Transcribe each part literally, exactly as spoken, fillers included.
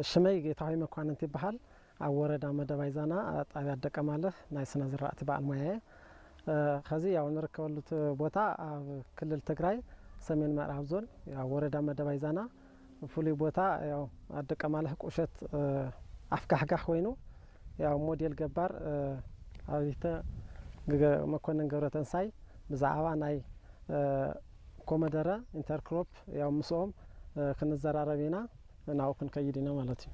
شماي جيتاي مكان أنتي بحال عورة دام دبي زانا تعبت كماله نايسنا زراعة بقى المياه خزي أو نركبلت بوتا كل التجري سمين ما رحزون عورة دام دبي زانا فولي بوتا أو عد كماله كوشت عفك حاجة خوينو أو موديل جبار عاديته مكان جورة تنسي بزعوا ناي كومدرة انتركروب أو مسوم خن الزراعة بينا ناو كن كيدينا مالتي.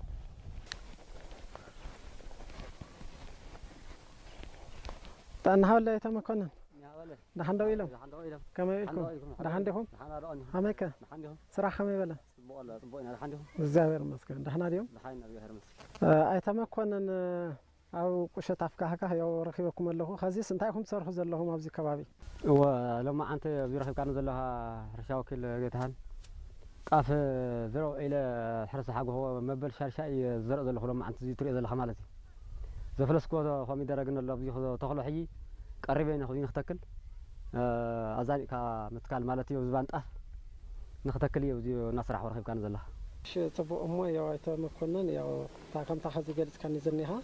تنحول لا يتمكنن. نحن دويلهم. كم يلكم؟ نحندهم. هميكا. صراحة ما يبلا. زاير مسكين. نحن اليوم. أيتمكنن أو كش تفكها كه أو رخيبكم الله خزيس أنتاكم تصرفوا زلهم أبزي كبابي. ولما أنت بيرخيب كانوا زلها رشاوك الجتهان. قاف زرع إلى حرس حاجة هو مبل شرشاي زرع ذا الخلام عن تزيد طريق ذا الخمالتي زفلس كوا خامي درجنا اللي بيجوا تخلو حي قريبين ناخذين نختكل أزاي كمتكال مالتي وزبان تقف نختكل يودي نصرح ورخيب كان زلها شيء تبو أمي يا وقت ما كنا يا تاكم تحس جالس كان يزنيها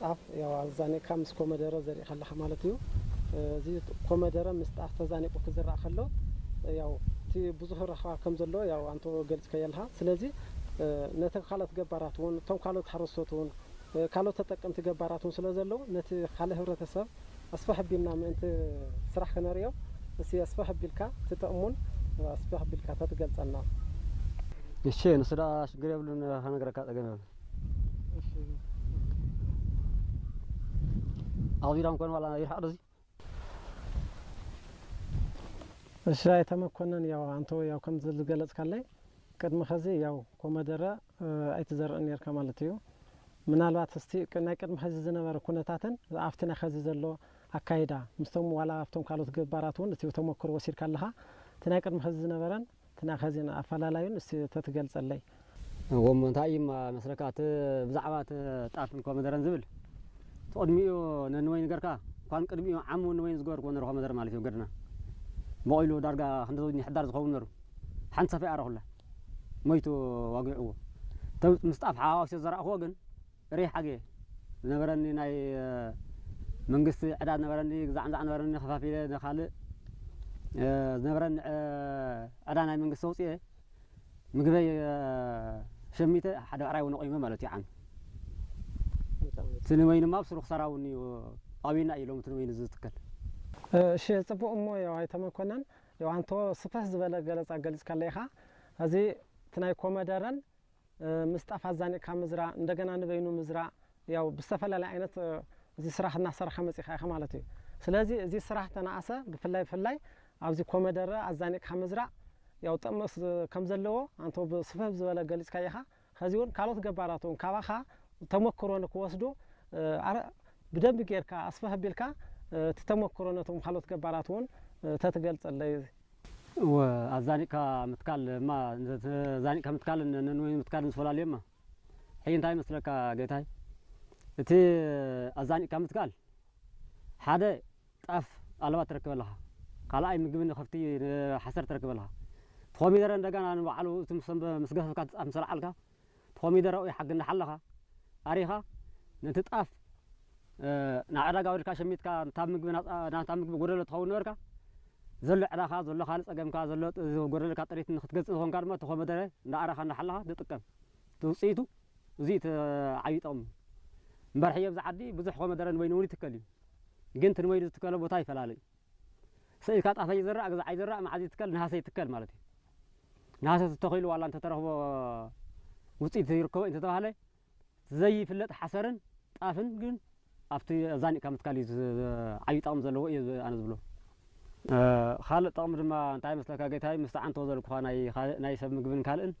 تقف يا زاني كم سكوا مدرة زرع خلا خمالتيو زيد كوا مدرة مستأخت زاني وكزرع خلو يا بزهر رخاء كم زلوا يا أنتوا قلت كيلها سلزي نت خلت جباراتون توم خلت حرصتون خلت تتكمت جباراتون سلزلوا نت خله هرة السب أصبح بينام أنت صرح كناريو بس أصبح بالكا تتأمون أصبح بالكا تتقلت أنا الشيء نصراش قريب لنا هنقرأ كذا أويرام كون ولا يحرزي الشرايط هم كونن ياو عنتو ياو كم زل جلت كله كد مخزي ياو كم درة أيتزر أنير كمالتيو من الوقت استي كنا كد مخزي زنا وركونة تاتن عفتنا خزي زلوا عكايدا مستوم ولا عفتم كالوت جد باراتون استي وتم كر وسير كلها تنا كد مخزي زنا ورن تنا خزينا أفلا لاين استي تتجلس اللي ومن تايم مسركات بزعبات تعرفن كم درة نزبل تقدميو نوين جركا كان قدميو عمون نوين زجر كونر كم درة مالتيو قدرنا ما إلو درجة هندوزني حدار زخونرو حنسا في أرهله ميتو واقعوه تب مستعف حاوس الزراعة خوجن ريح حاجة نبرني ناي منقص عدد نبرني زعم زعم نبرني خفافي دخلة نبرن عدد ناي منقص صوتي مقبل شميته حد قريب ونقيمه مالتي عن سنوين ما بصرخ صراوني وقوينا إلهم سنوين زتكل شيء تبو أمي يا عيت ما كنا يا عنتو صفحة زبالة جلس جلس كلها هذه تناي كوما درن مستعف زاني كمزرع ندقنا نبينو مزرع يا بستفعل لعينت زي صراحة نحصر خمسة خي خمالتي سلازي زي صراحة نعسة بفلاي فلاي عاوز كوما درة زاني كمزرع يا وتمس كمزلوا عنتو بصفحة زبالة جلس كلها خذون كالوت جباراتون كواخا تمكرون كوسدو عر بدم بغير كأصفها بالكا تتمكرون توم خلوت كباراتون تتجلس اللي وأزاني كمتكال ما زاني كمتكال ننوي متكال نسول عليه ما حين تاي مثل كجت هاي تي أزاني كمتكال هذا تعرف على ما تركب لها قال أي مقبل خفتي حسر تركب لها تخمي درا دجان أنا وعلو تمسم مسجها كات مسرع علقها تخمي درا حق نحلها أريها نتتعرف نعرض على الكاشميت كان تامك بنا نتامك بقولة تخون وركا زل على خاز زل خالص أجمع كاز زل قولة كاتريت نختجس هون كارما تخون مدرة نعرض خان حلها دتكم توصيته زيت عيط أم برحية بزعدي بزح خون مدرة وينوري تكلم جنت وينوري تكلم وطايف لالي سيكات أفاي زرع أجز عيد زرع ما عاد يتكلم نهاس يتكلم مالتي نهاس تتخيل ولا أنت ترى هو وصيت يركو أنت ترى هلا زي فلت حسرن أفن جن أفتي زاني كم تكاليز عيد أمز اللي هو إيه أنا زبله خالد أمر ما نتاعي مثل كاجت هاي مستعان توزر القوى ناي ناي سب مقبل كالن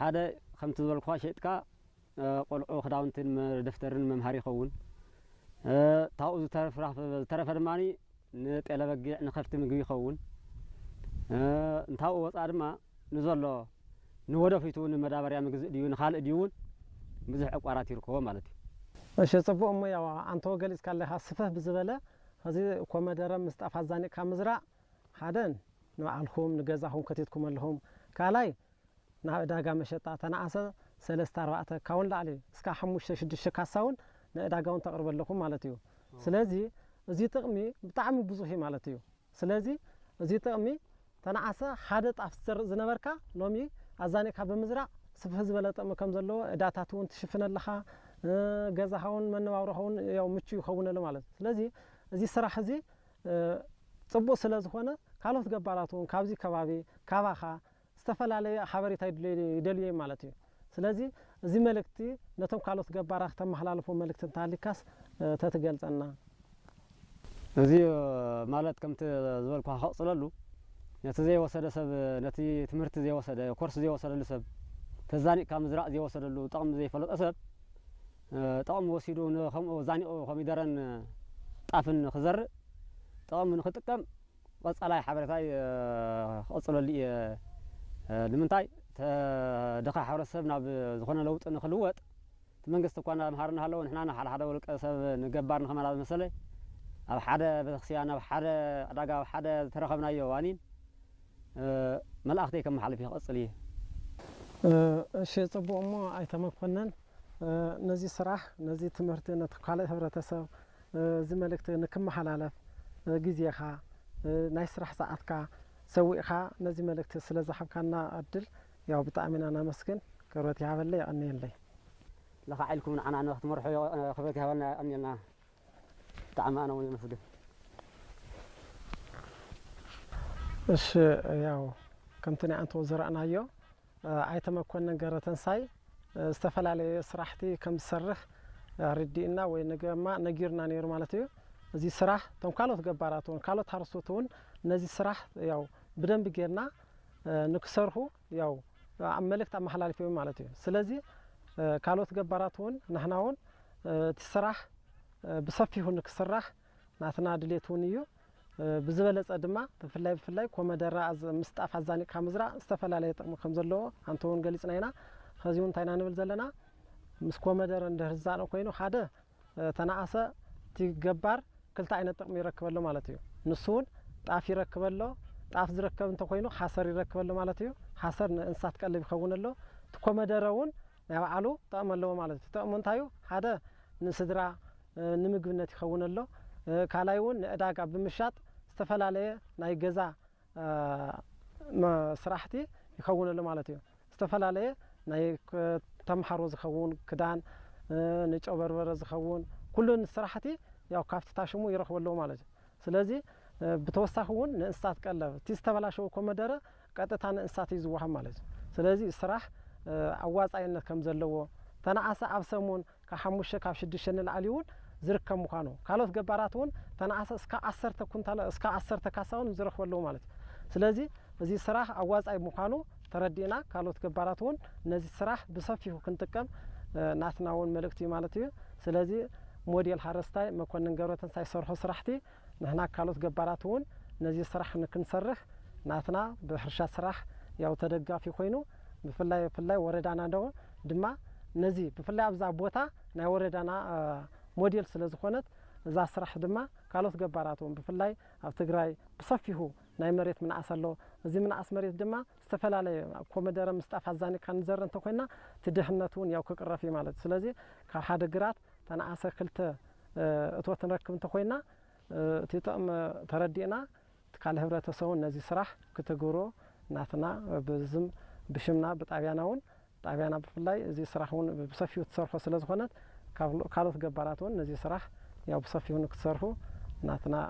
هذا خم توزر القوى شيء كا قل أخداون تين دفتر ممهاري خون تعوز تعرف راح تعرف الماني نت على بقى نخفت مقبل خون نتعوز أرما نزل له نورا في تون مدابري عم ديون خالد ديون مزح أقاراتي القوى مالتي الشيء تبو أمي يا عنتو جالس كله صفه بزبالة هذه كم درة مستعف زاني كمزرع حدن نوع الخوم نجازهم كتيتكم لهم كلاي نأداعا مشتاة تناعسة سلستار وقت كون لعلي سكاح مش تشد شكاسون نأداعون تقرب لكم مالتيو سلازي زيت أمي بتعمل بزوجي مالتيو سلازي زيت أمي تناعسة حادث أفسر زنبركا نومي أزانك هب مزرع سفز بلت أم كم زلوا دعاتون تشوفنا لها جزهون من وراهون يوم مشي يخون لهم مالت سلازي زي صراحة زي صبوا سلازخونا كله تقبلاتهم كابزي كبابي كواخا استفل عليه حواري تايدلي دليل مالتي سلازي زي ملكتي نتوم كله تقبلات تم محلله فم ملكتي تعليكاس تتجلس أنا زي مالت كم تزول كحق صللو نتزي وصل سب نتي تمرت زي وصل كورس زي وصل لسب تزاني كام زراع زي وصل لو طعم زي فلوت أسب طعم وسيدون خم زاني أو خميدرن طافن خزر طعم من ختكم بس على حبرتاي أصل اللي لمنتاي دقة حرس سبنا بزخنا لو تنخلوات تمنجست كنا مهارنا هلا ونحنا على هذا ولك أسب نجبرنا خم على مسألة أو حدا بتخسيانا وحدا رجع وحدا ترخمنا يوانين ملا أختي كم حلف يقصليه شيء طبعا ما أيتام فنان نزي صراح نزي تمرتنا تقالة هبرتسا زملكت نكم حلالف جزية خا ناس رح ساعتك سوي خا نزي ملكت سلزة حبكنا أدل يا بتأمن أنا مسكن كروتي عبلي أني لي لا خايلكم عن أنا أختمر حيو خبرك هبنا أني أنا تعم أنا وين نفدي إيش ياو كم تني أنت وزرعنا يو عيتما كنا جرتن ساي استفل على صراحتي كم صرخ ردينا وينج ما نجيرنا نير مالتيو زي صراح تم كالو تجبراتون كالو تحرسوتون نزي صراح ياو بدن بجيرنا نكسره ياو عملك تعم حلال فيه مالتيو سلزي كالو تجبراتون نحنون تصراح بصفيه نكسره نعتنا دليتونيو بزبالة أدمة فلاي فلاي كوما درا أز مستأف عزاني كمزرع استفلا لي تقم كمزلو أنتون جالس نينا خزيون تينا نبلزلنا مس كوما درا ندرزان وكينو حدا تناعسة تجبر كل تعين تقم يركب له مالتيو نصون تعرف يركب له تعرف يركب أنت كينو حصر يركب له مالتيو حصر إنسات كله بخون له تكوما دراون نعالو تأمل له مالتيو تأمن تايو حدا نسدرا نمجبنا تخون له كلايون نأداع بمشات استفل عليه ناي جزاء ما صراحتي يخون اللي مالتيه استفل عليه ناي تم حروز خون كدان نج أبر ورز خون كلن صراحتي يا كافت تاشمو يرخو اللي مالتيه سلزي بتوسع خون نستات كله تستفل شو كم درة قطعة نستاتي زوجها مالتيه سلزي صراحة عواز عيننا كم زلوا تناعسة عبسمون كحموشة كافشدشين العليون زرك مكانه كالوت جباراتون تناعسة سك عصرت كنت على سك عصرت كاسون زرخ ولا مالت سلازي زي صراح عواز أي مكانه تردينا كالوت جباراتون نزي صراح بصفيه كنت كم نعتناون ملكتي مالتي سلازي مودي الحرستاي ما كنا نجرب تنسى صرخ صرختي نحن كالوت جباراتون نزي صراح نكن صرخ نعتنا بحرشة صراح يا وترجع في خينه بفلا بفلا ورد عنا دو دما نزي بفلا أبزع بوتا نورد عنا موديل سلازخونت زا صراح دما كالوت جباراتون بفلاي افتقراي بصفيه ناي مريت من عسلو زي من عس مريت دما استفل عليه كومدار مستعف عزاني كان زر انت كنا تدحنتون ياو كقرفي مالت سلازي كحد قرات تانا عسر كلت اتو تنركب انت كنا تيطم تردينا تقال هبرتسون نزي صراح كتغورو ناتنا بزم بشمنا بطابياناون طابيانا بفلاي زي صراحون بصفيه تصرفه سلازخونت كالوت جباراتون نزي صراح يا بصفيون كتصرفو ناتنا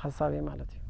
حسابي مالتي